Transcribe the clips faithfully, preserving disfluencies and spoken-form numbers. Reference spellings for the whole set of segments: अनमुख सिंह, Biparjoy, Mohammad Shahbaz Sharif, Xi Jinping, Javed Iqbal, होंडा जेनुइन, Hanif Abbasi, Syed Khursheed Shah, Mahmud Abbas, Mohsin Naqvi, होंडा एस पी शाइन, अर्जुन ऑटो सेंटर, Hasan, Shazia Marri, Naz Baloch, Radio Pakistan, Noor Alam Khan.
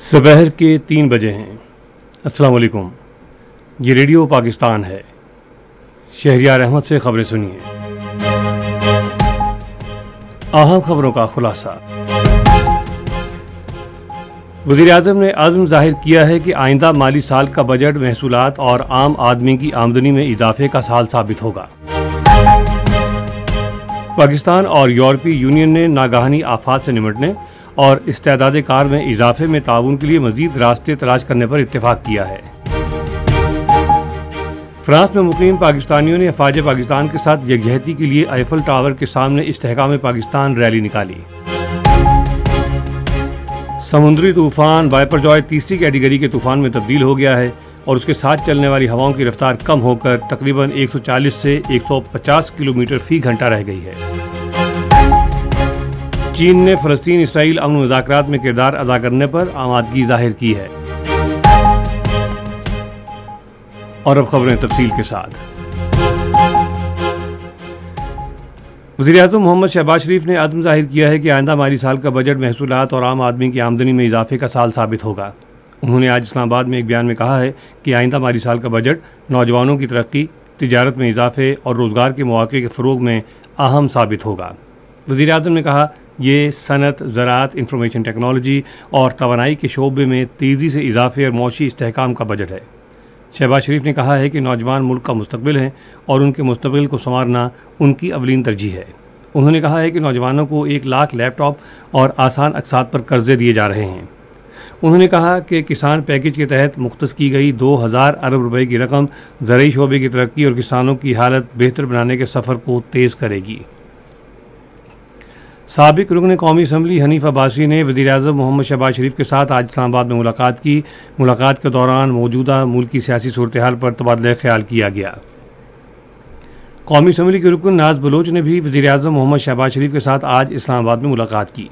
सुबह के तीन बजे हैं। अस्सलाम वालेकुम, ये रेडियो पाकिस्तान है। शहरियार अहमद से खबरें सुनिए। अहम खबरों का खुलासा। वज़ीर-ए-आज़म ने आज़म जाहिर किया है कि आइंदा माली साल का बजट महसूलात और आम आदमी की आमदनी में इजाफे का साल साबित होगा। पाकिस्तान और यूरोपीय यूनियन ने नागहानी आफात से निपटने और इस्तेदाद कार में इजाफे में ताउन के लिए मजीद रास्ते तलाश करने पर इत्तेफाक किया है। फ्रांस में मुकीम पाकिस्तानियों ने अफवाज पाकिस्तान के साथ यकजहती के लिए आइफल टावर के सामने इस्तेहकाम पाकिस्तान रैली निकाली। समुद्री तूफान बाइपरजॉय तीसरी कैटेगरी के तूफान में तब्दील हो गया है और उसके साथ चलने वाली हवाओं की रफ्तार कम होकर तकरीबन एक सौ चालीस से एक सौ पचास किलोमीटर फी घंटा रह गई है। चीन ने फलस्तीन इसराइल अमन मुज़ाकरात में किरदार अदा करने पर आमादगी जाहिर की है। और अब खबरें तफसील के साथ। वज़ीर-ए-आज़म मोहम्मद शहबाज शरीफ ने आज़म जाहिर किया है कि आइंदा माली साल का बजट महसूलात और आम आदमी की आमदनी में इजाफे का साल साबित होगा। उन्होंने आज इस्लामाबाद में एक बयान में कहा है कि आइंदा माली साल का बजट नौजवानों की तरक्की, तिजारत में इजाफे और रोज़गार के मौक़े के फ़रोग़ में अहम साबित होगा। वज़ीर-ए-आज़म ने कहा ये सनत, ज़राअत, इंफॉर्मेशन टेक्नोलॉजी और तवानाई के शोबे में तेज़ी से इजाफे और मौशी इस्तेहकाम का बजट है। शहबाज शरीफ ने कहा है कि नौजवान मुल्क का मुस्तकबिल हैं और उनके मुस्तकबिल को संवारना उनकी अवलीन तरजीह है। उन्होंने कहा है कि नौजवानों को एक लाख लैपटॉप और आसान अकसाद पर कर्जे दिए जा रहे हैं। उन्होंने कहा कि किसान पैकेज के तहत मुख्तस की गई दो हज़ार अरब रुपए की रकम ज़रूरी शोबे की तरक्की और किसानों की हालत बेहतर बनाने के सफ़र को तेज़ करेगी। साबिक रुकन कौमी असम्बली हनीफ अब्बासी ने वज़ीर-ए-आज़म मोहम्मद शहबाज शरीफ के साथ आज इस्लामाबाद में मुलाकात की। मुलाकात के दौरान मौजूदा मुल्क की सियासी सूरत हाल पर तबादला ख्याल किया गया। कौमी असम्बली के रुकन नाज बलोच ने भी वज़ीर-ए-आज़म मोहम्मद शहबाज शरीफ के साथ आज इस्लामाबाद में मुलाकात की।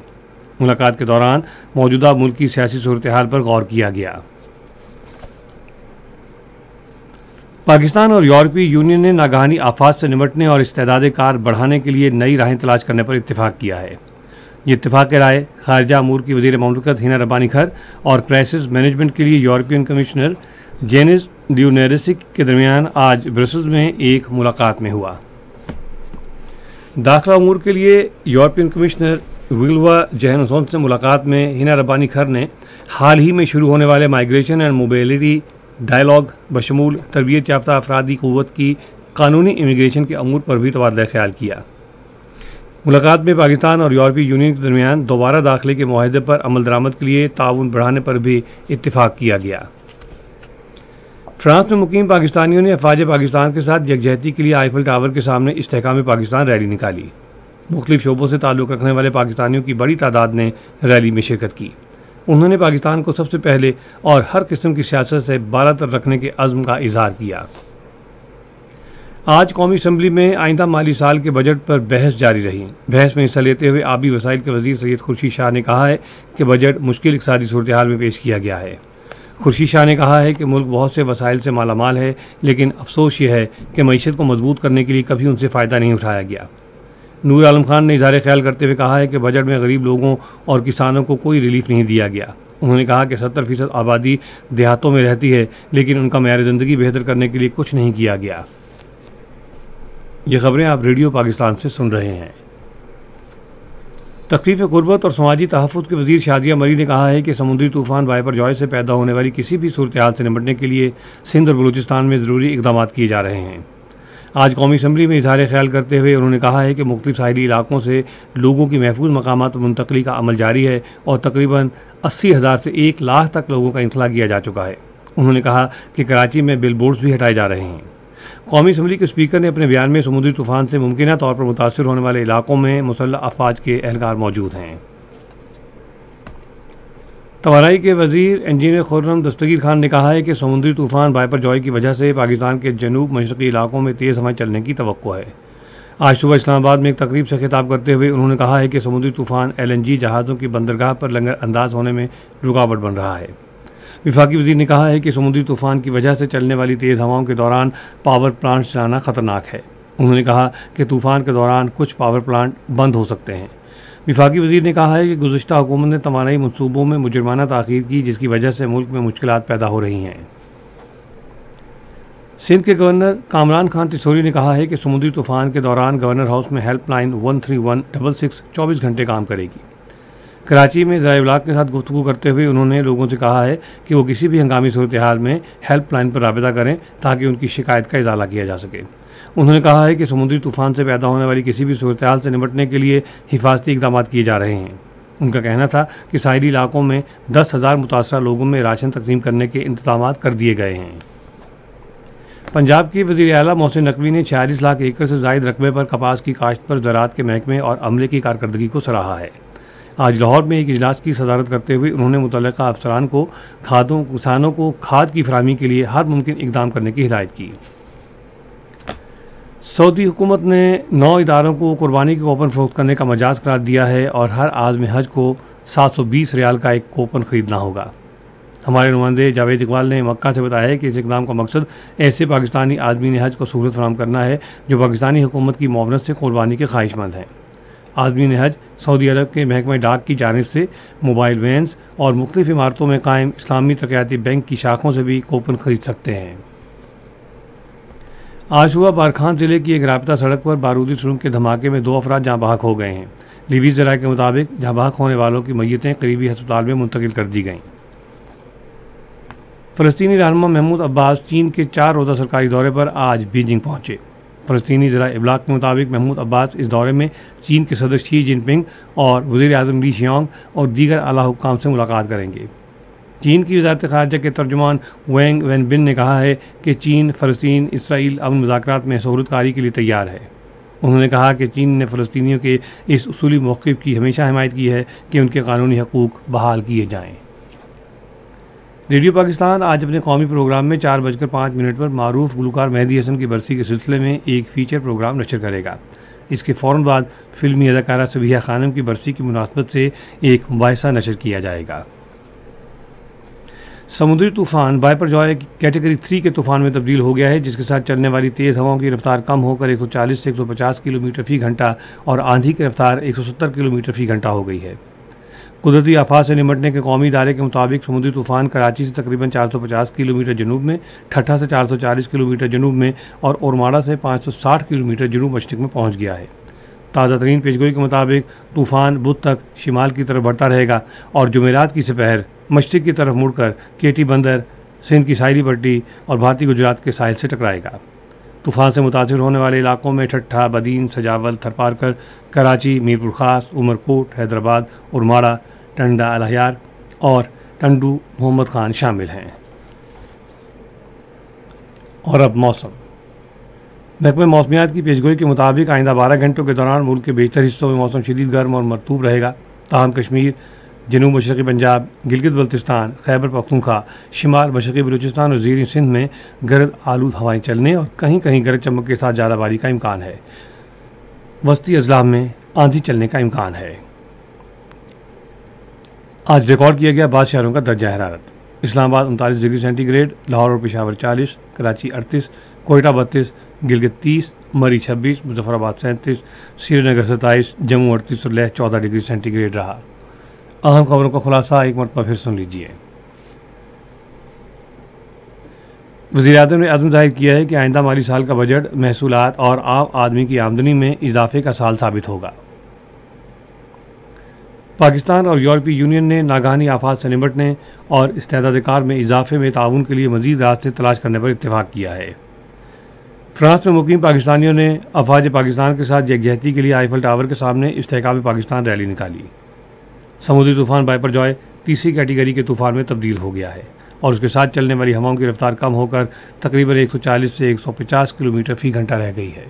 मुलाकात के दौरान मौजूदा मुल्क की सियासी सूरत हाल पर गौर किया गया। पाकिस्तान और यूरोपीय यूनियन ने नागहानी आफात से निपटने और इस्तेदाद कार बढ़ाने के लिए नई राहें तलाश करने पर इत्तेफाक किया है। ये इत्तेफाक राय खारजा अमूर की वज़ीर ममलकत हिना रब्बानी खर और क्राइसिस मैनेजमेंट के लिए यूरोपियन कमिश्नर जेनेज लेनारचिक के दरमियान आज ब्रसेल्स में एक मुलाकात में हुआ। दाखिला अमूर के लिए यूरोपियन कमिश्नर विल्वा जोहानसन से मुलाकात में हिना रब्बानी खर ने हाल ही में शुरू होने वाले माइग्रेशन एंड मोबिलिटी डायलॉग बशमूल तरबियत याफ्ता अफरादी क़ुव्वत की कानूनी इमिग्रेशन के अमूर पर भी तबादला ख्याल किया। मुलाकात में पाकिस्तान और यूरोपीय यूनियन के दरमियान दोबारा दाखिले के मुआहदे पर अमल दरामद के लिए ताउन बढ़ाने पर भी इत्तिफाक किया गया। फ्रांस में मुकीम पाकिस्तानियों ने अफवाज पाकिस्तान के साथ यकजहती के लिए आइफल टावर के सामने इस्तेहकाम पाकिस्तान रैली निकाली। मुख्तलिफ शोबों से ताल्लुक़ रखने वाले पाकिस्तानियों की बड़ी तादाद ने रैली में शिरकत की। उन्होंने पाकिस्तान को सबसे पहले और हर किस्म की सियासत से बालातर रखने के अज़्म का इजहार किया। आज कौमी असम्बली में आइंदा माली साल के बजट पर बहस जारी रही। बहस में हिस्सा लेते हुए आबी वसाइल के वज़ीर सैयद खुर्शीद शाह ने कहा है कि बजट मुश्किल इक़्तिसादी सूरत हाल में पेश किया गया है। खुर्शीद शाह ने कहा है कि मुल्क बहुत से वसाइल से मालामाल है, लेकिन अफसोस ये है कि मीशत को मजबूत करने के लिए कभी उनसे फ़ायदा नहीं उठाया गया। नूर आलम खान ने इज़हार ख्याल करते हुए कहा है कि बजट में गरीब लोगों और किसानों को कोई रिलीफ नहीं दिया गया। उन्होंने कहा कि सत्तर फीसद आबादी देहातों में रहती है, लेकिन उनका मेयार ज़िंदगी बेहतर करने के लिए कुछ नहीं किया गया। ये खबरें आप रेडियो पाकिस्तान से सुन रहे हैं। तकलीफ़ गुरबत और समाजी तहफ़्फ़ुज़ के वज़ीर शाजिया मरी ने कहा है कि समुद्री तूफ़ान बाइपरजॉय से पैदा होने वाली किसी भी सूरत हाल से निपटने के लिए सिंध और बलूचिस्तान में ज़रूरी इक़दाम किए जा रहे हैं। आज कौमी असम्बली में इज़हार ख्याल करते हुए उन्होंने कहा है कि मुख्तलिफ साहिली इलाकों से लोगों की महफूज मकाम पर मुंतकली का अमल जारी है और तकरीबन अस्सी हज़ार से एक लाख तक लोगों का इंखला किया जा चुका है। उन्होंने कहा कि कराची में बिल बोर्ड्स भी हटाए जा रहे हैं। कौमी असम्बली के स्पीकर ने अपने बयान में समुद्री तूफ़ान से मुमकिन तौर पर मुतासर होने वाले इलाकों में मुसल्लह अफवाज के एहलकार मौजूद हैं। तवानाई के वज़ीर इंजीनियर खुर्रम दस्तगीर खान ने कहा है कि समुद्री तूफ़ान बाइपरजॉय की वजह से पाकिस्तान के जनूब मशरक़ी इलाकों में तेज़ हवाएं चलने की तवक्को है। आज सुबह इस्लामाबाद में एक तकरीब से खिताब करते हुए उन्होंने कहा है कि समुद्री तूफ़ान एल एन जी जहाज़ों की बंदरगाह पर लंगर अंदाज होने में रुकावट बन रहा है। विफाकी वज़ीर ने कहा है कि समुद्री तूफ़ान की वजह से चलने वाली तेज़ हवाओं के दौरान पावर प्लांट चलाना ख़तरनाक है। उन्होंने कहा कि तूफ़ान के दौरान कुछ पावर प्लांट बंद हो सकते हैं। वफाकी वज़ीर ने कहा है कि गुज़िश्ता हुकूमत ने तमाम मनसूबों में मुजरमाना ताख़ीर की, जिसकी वजह से मुल्क में मुश्किलात पैदा हो रही हैं। सिंध के गवर्नर कामरान खान तिसोरी ने कहा है कि समुद्री तूफ़ान के दौरान गवर्नर हाउस में helpline one three one double six चौबीस घंटे काम करेगी। कराची में ज़राए इब्लाग के साथ गुफ्तगू करते हुए उन्होंने लोगों से कहा है कि वो किसी भी हंगामी सूरत हाल में हेल्पलाइन पर राबिता करें ताकि उनकी शिकायत का इजाला किया जा सके। उन्होंने कहा है कि समुद्री तूफ़ान से पैदा होने वाली किसी भी सूरत हाल से निपटने के लिए हिफाजती इकदाम किए जा रहे हैं। उनका कहना था कि साहिली इलाकों में दस हज़ार मुतासर लोगों में राशन तकसीम करने के इंतजाम कर दिए गए हैं। पंजाब की वज़ीर आला मोहसिन नकवी ने छियालीस लाख एकड़ से ज़ायद रकबे पर कपास की काश्त पर ज़राअत के महकमे और अमले की कारकर्दगी को सराहा है। आज लाहौर में एक इजलास की सदारत करते हुए उन्होंने मुतल्लिक़ा अफसरान को खादों किसानों को खाद की फराहमी के लिए हर मुमकिन इकदाम करने की हिदायत की। सऊदी हुकूमत ने नौ इदारों को कुर्बानी के कोपन फ़रोख्त करने का मजाज करार दिया है और हर आज़म हज को सात सौ बीस रियाल का एक कोपन ख़रीदना होगा। हमारे नुमाइंदे जावेद इकबाल ने मक्का से बताया है कि इस इकदाम का मकसद ऐसे पाकिस्तानी आदमीन हज को सहूलत फराहम करना है जो पाकिस्तानी हुकूमत की मुआवनत से कुर्बानी के ख्वाहिशमंद हैं। आदमीन हज सऊदी अरब के महकमा डाक की जानिब से मोबाइल वैन्स और मुख्तलिफ इमारतों में कायम इस्लामी तरक्याती बैंक की शाखों से भी कोपन ख़रीद सकते हैं। आज हुआ बारखान ज़िले की एक राबता सड़क पर बारूदी सुरंग के धमाके में दो अफराद जहाँ बहक हो गए हैं। लीबी ज़राए के मुताबिक जहाँ बहक होने वालों की मैयतें करीबी हस्पताल में मुंतकिल कर दी गईं। फ़लस्तीनी रहनुमा महमूद अब्बास चीन के चार रोज़ा सरकारी दौरे पर आज बीजिंग पहुँचे। फ़लस्तीनी ज़राए इब्लाग के मुताबिक महमूद अब्बास इस दौरे में चीन के सदर शी जिनपिंग और वज़ीर आज़म ली शियांग और दीगर आला हुक्काम से मुलाकात करेंगे। चीन की वज़ारत ख़ारजा के तर्जुमान वैंग वेनबिन ने कहा है कि चीन फ़लस्तीन इसराइल अमन मुज़ाकरात में सहूलतकारी के लिए तैयार है। उन्होंने कहा कि चीन ने फ़लस्तीनियों के इस उसूली मौक़िफ़ की हमेशा हिमायत की है कि उनके कानूनी हकूक़ बहाल किए जाएँ। रेडियो पाकिस्तान आज अपने कौमी प्रोग्राम में चार बजकर पाँच मिनट पर मारूफ गुलकार मेहदी हसन की बरसी के सिलसिले में एक फ़ीचर प्रोग्राम नशर करेगा। इसके फ़ौरन बाद फिल्मी अदाकारा सबिया खानम की बरसी की मुनासबत से एक मुबाहिसा नशर किया जाएगा। समुद्री तूफ़ान बायपरजॉय कैटेगरी थ्री के तूफ़ान में तब्दील हो गया है, जिसके साथ चलने वाली तेज़ हवाओं की रफ्तार कम होकर एक सौ चालीस से एक सौ पचास किलोमीटर फ़ी घंटा और आंधी की रफ्तार एक सौ सत्तर किलोमीटर फ़ी घंटा हो गई है। कुदरती आफात से निपटने के कौमी इदारे के मुताबिक समुद्री तूफ़ान कराची से तकरीबन चार सौ पचास किलोमीटर जनूब में, ठट्ठा से चार सौ चालीस किलोमीटर जनूब में और ओरमाड़ा से पाँच सौ साठ किलोमीटर जनूब मशरक़ में पहुंच गया है। ताज़ा तरीन पेशगोई के मुताबिक तूफ़ान बुध तक शिमाल की तरफ बढ़ता रहेगा और जुमेरात की सपहर मशरक़ की तरफ मुड़कर केटी बंदर, सिंध की साहली पट्टी और भारतीय गुजरात के साहिल से टकराएगा। तूफ़ान से मुतासर होने वाले इलाकों में ठट्ठा, बदीन, सजावल, थरपारकर, कराची, मीरपुर खास, उमरकोट, हैदराबाद, उरमाड़ा, टंडा, अलहयार और टंडू मोहम्मद खान शामिल हैं। और अब मौसम। महकमे मौसमियात की पेशगोई के मुताबिक आइंदा बारह घंटों के दौरान मुल्क के बेहतर हिस्सों में मौसम शदीद गर्म और मरतूब रहेगा। ताहम कश्मीर, जनूब मशरक़ी पंजाब, गिलगित बल्तिस्तान, खैबर पख्तूनख्वा, शिमाल मशरक़ी बलूचिस्तान और ज़ीरी सिंध में गर्द आलूद हवाएँ चलने और कहीं कहीं गरज चमक के साथ ज़्यादा बारी का इम्कान है। वस्ती अजला में आंधी चलने का इम्कान है। आज रिकॉर्ड किया गया बाद शहरों का दर्जा हरारत। इस्लामाबाद उनतालीस डिग्री सेंटीग्रेड, लाहौर और पेशावर चालीस, कराची अड़तीस, कोयटा बत्तीस, गिलगित तीस, मरी छब्बीस, मुजफ्फराबाद सैंतीस, श्रीनगर सत्ताईस, जम्मू अड़तीस और लह चौदह डिग्री सेंटीग्रेड रहा। अहम खबरों का खुलासा एक मरतबा फिर सुन लीजिए। वज़ीर आज़म ने अज़म जाहिर किया है कि आइंदा माली साल का बजट महसूलात और आम आदमी की आमदनी में इजाफे का साल साबित होगा। पाकिस्तान और यूरोपीय यूनियन ने नागानी आफात से निपटने और इस्तेदाद-ए-कार में इजाफे में ताउन के लिए मज़ीद रास्ते तलाश करने पर इत्तेफाक किया है। फ्रांस में मुक़ीम पाकिस्तानियों ने अफवाज पाकिस्तान के साथ यकजहती के लिए आईफल टावर के सामने इस्तेहकाम पाकिस्तान रैली निकाली। समुद्री तूफ़ान बायपरजॉय तीसरी कैटेगरी के तूफ़ान में तब्दील हो गया है और उसके साथ चलने वाली हवाओं की रफ्तार कम होकर तकरीबन एक सौ चालीस से एक सौ पचास किलोमीटर फ़ी घंटा रह गई है।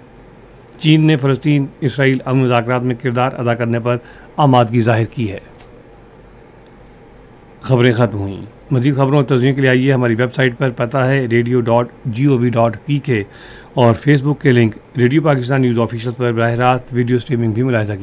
चीन ने फ़लस्तीन इसराइल अमन मुज़ाकरात में किरदार अदा करने पर आमादगी जाहिर की है। खबरें ख़त्म हुई। मज़ीद खबरों और तज़्ज़ियों के लिए आइए हमारी वेबसाइट पर, पता है radio dot G O V dot P K और फेसबुक के link radio Pakistan news official पर बराह रास्त वीडियो स्ट्रीमिंग भी मुलाहिजा की।